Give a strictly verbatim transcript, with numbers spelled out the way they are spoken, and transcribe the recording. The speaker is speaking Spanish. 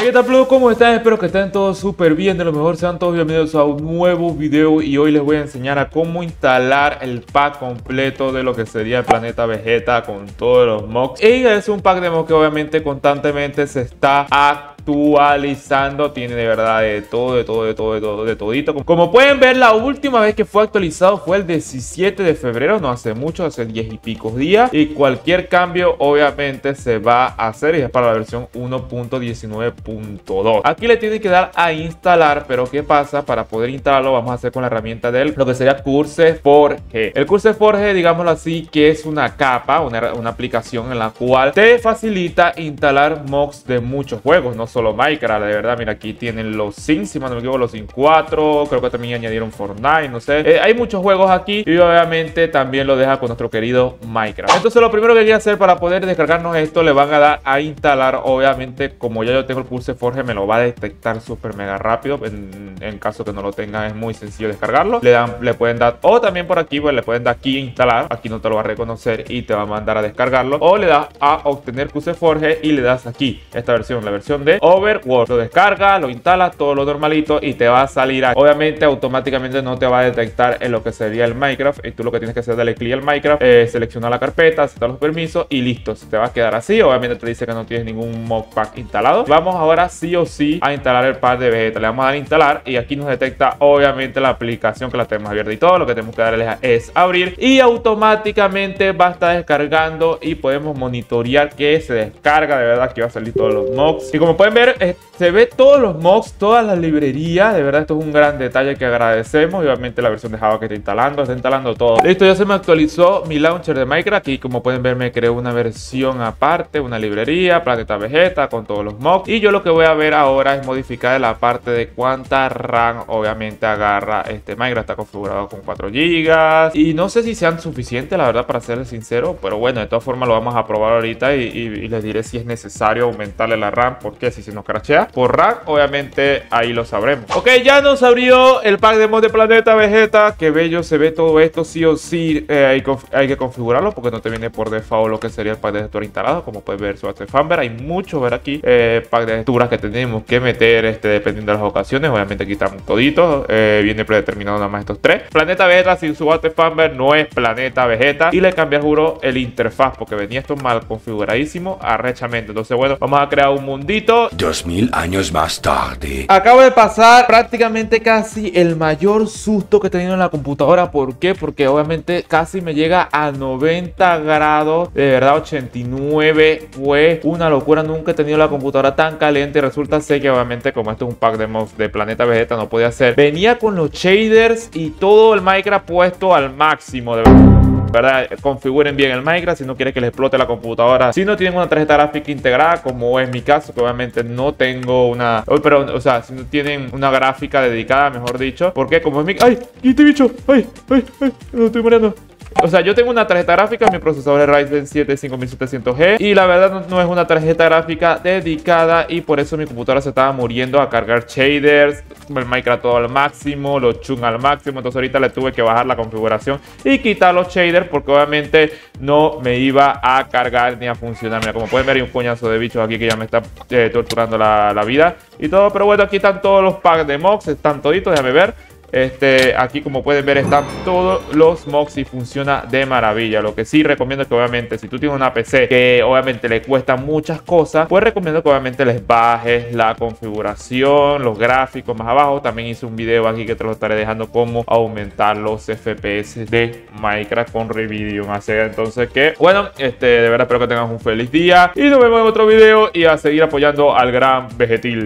Hey, ¿qué tal, Plug? ¿Cómo están? Espero que estén todos súper bien. De lo mejor sean todos bienvenidos a un nuevo video. Y hoy les voy a enseñar a cómo instalar el pack completo de lo que sería el Planeta Vegetta con todos los mocks. Y es un pack de mocks que obviamente constantemente se está actualizando. Tiene de verdad de todo, de todo, de todo, de todo, de todito. Como pueden ver, la última vez que fue actualizado fue el diecisiete de febrero. No hace mucho, hace diez y pico días. Y cualquier cambio obviamente se va a hacer y es para la versión uno punto diecinueve punto dos. Aquí le tienen que dar a instalar, pero ¿qué pasa? Para poder instalarlo vamos a hacer con la herramienta del lo que sería CurseForge. El CurseForge, digámoslo así, que es una capa, una, una aplicación en la cual te facilita instalar mocks de muchos juegos, no solo Minecraft, de verdad. Mira, aquí tienen los Sims, si no me equivoco, los Sims cuatro, creo que también añadieron Fortnite, no sé. Eh, hay muchos juegos aquí y obviamente también lo deja con nuestro querido Minecraft. Entonces lo primero que hay que hacer para poder descargarnos esto, le van a dar a instalar. Obviamente, como ya yo tengo el CurseForge, me lo va a detectar súper mega rápido. En, en caso que no lo tengan, es muy sencillo descargarlo. Le, dan, le pueden dar, o también por aquí, pues le pueden dar aquí instalar. Aquí no te lo va a reconocer y te va a mandar a descargarlo. O le das a obtener CurseForge y le das aquí, esta versión, la versión de Overworld. Lo descarga, lo instala, todo lo normalito y te va a salir aquí. Obviamente, automáticamente no te va a detectar en lo que sería el Minecraft. Y tú lo que tienes que hacer es darle clic al Minecraft, eh, seleccionar la carpeta, aceptar los permisos y listo. Se te va a quedar así. Obviamente, te dice que no tienes ningún mock pack instalado. Vamos ahora sí o sí a instalar el pack de Vegetta. Le vamos a dar a instalar y aquí nos detecta obviamente la aplicación que la tenemos abierta y todo. Lo que tenemos que darle es abrir y automáticamente va a estar descargando y podemos monitorear que se descarga. De verdad que va a salir todos los mocks y como pueden ver eh, se ve todos los mocks, todas las librerías. De verdad, esto es un gran detalle que agradecemos. Y obviamente la versión de Java que está instalando, está instalando todo. Listo, ya se me actualizó mi launcher de Minecraft y como pueden ver me creó una versión aparte, una librería, Planeta Vegetta con todos los mocks. Y yo lo que voy a ver ahora es modificar la parte de cuánta RAM obviamente agarra este Minecraft. Está configurado con cuatro gigas y no sé si sean suficientes, la verdad, para ser sincero, pero bueno, de todas formas lo vamos a probar ahorita y, y, y les diré si es necesario aumentarle la RAM, porque si se nos crashea por RAM, obviamente ahí lo sabremos. Ok, ya nos abrió el pack de mod de Planeta Vegetta. Qué bello se ve todo esto. Sí o sí eh, hay, hay que configurarlo porque no te viene por default lo que sería el pack de gestor instalado. Como puedes ver, su Fanber, hay mucho ver aquí eh, pack de texturas que tenemos que meter este, dependiendo de las ocasiones. Obviamente quitamos toditos, eh, viene predeterminado nada más estos tres. Planeta Vegetta sin su Fanber no es Planeta Vegetta. Y le cambié, juro, el interfaz porque venía esto mal configuradísimo, arrechamente. Entonces bueno, vamos a crear un mundito. dos mil años más tarde. Acabo de pasar prácticamente casi el mayor susto que he tenido en la computadora. ¿Por qué? Porque obviamente casi me llega a noventa grados. De verdad, ochenta y nueve fue una locura. Nunca he tenido la computadora tan caliente. Y resulta ser que obviamente como esto es un pack de mods de Planeta Vegetta no podía ser. Venía con los shaders y todo el Minecraft puesto al máximo, de verdad. ¿Verdad? Configuren bien el Minecraft si no quieren que les explote la computadora. Si no tienen una tarjeta gráfica integrada, como es mi caso, que obviamente no tengo una. Oh, pero, o sea, si no tienen una gráfica dedicada, mejor dicho. Porque como es mi. ¡Ay! ¡Y este bicho! ¡Ay! ¡Ay! ¡Ay! ¡Me estoy muriendo! O sea, yo tengo una tarjeta gráfica, mi procesador es Ryzen siete cinco mil setecientos G y la verdad no, no es una tarjeta gráfica dedicada y por eso mi computadora se estaba muriendo a cargar shaders, el Minecraft todo al máximo, los chun al máximo. Entonces ahorita le tuve que bajar la configuración y quitar los shaders porque obviamente no me iba a cargar ni a funcionar. Mira, como pueden ver hay un coñazo de bichos aquí que ya me está eh, torturando la, la vida y todo. Pero bueno, aquí están todos los packs de mocks, están toditos, déjame ver. Este, aquí como pueden ver están todos los mocks y funciona de maravilla. Lo que sí recomiendo es que obviamente si tú tienes una P C que obviamente le cuesta muchas cosas, pues recomiendo que obviamente les bajes la configuración, los gráficos más abajo. También hice un video aquí que te lo estaré dejando cómo aumentar los F P S de Minecraft con Revidium. Así entonces que bueno, este, de verdad espero que tengas un feliz día y nos vemos en otro video y a seguir apoyando al gran Vegetil.